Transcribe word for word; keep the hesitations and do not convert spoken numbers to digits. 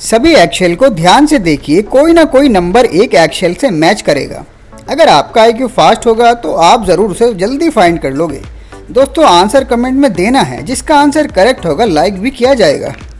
सभी एक्सेल को ध्यान से देखिए, कोई ना कोई नंबर एक एक्सेल से मैच करेगा। अगर आपका आईक्यू फास्ट होगा तो आप ज़रूर उसे जल्दी फाइंड कर लोगे। दोस्तों आंसर कमेंट में देना है, जिसका आंसर करेक्ट होगा लाइक भी किया जाएगा।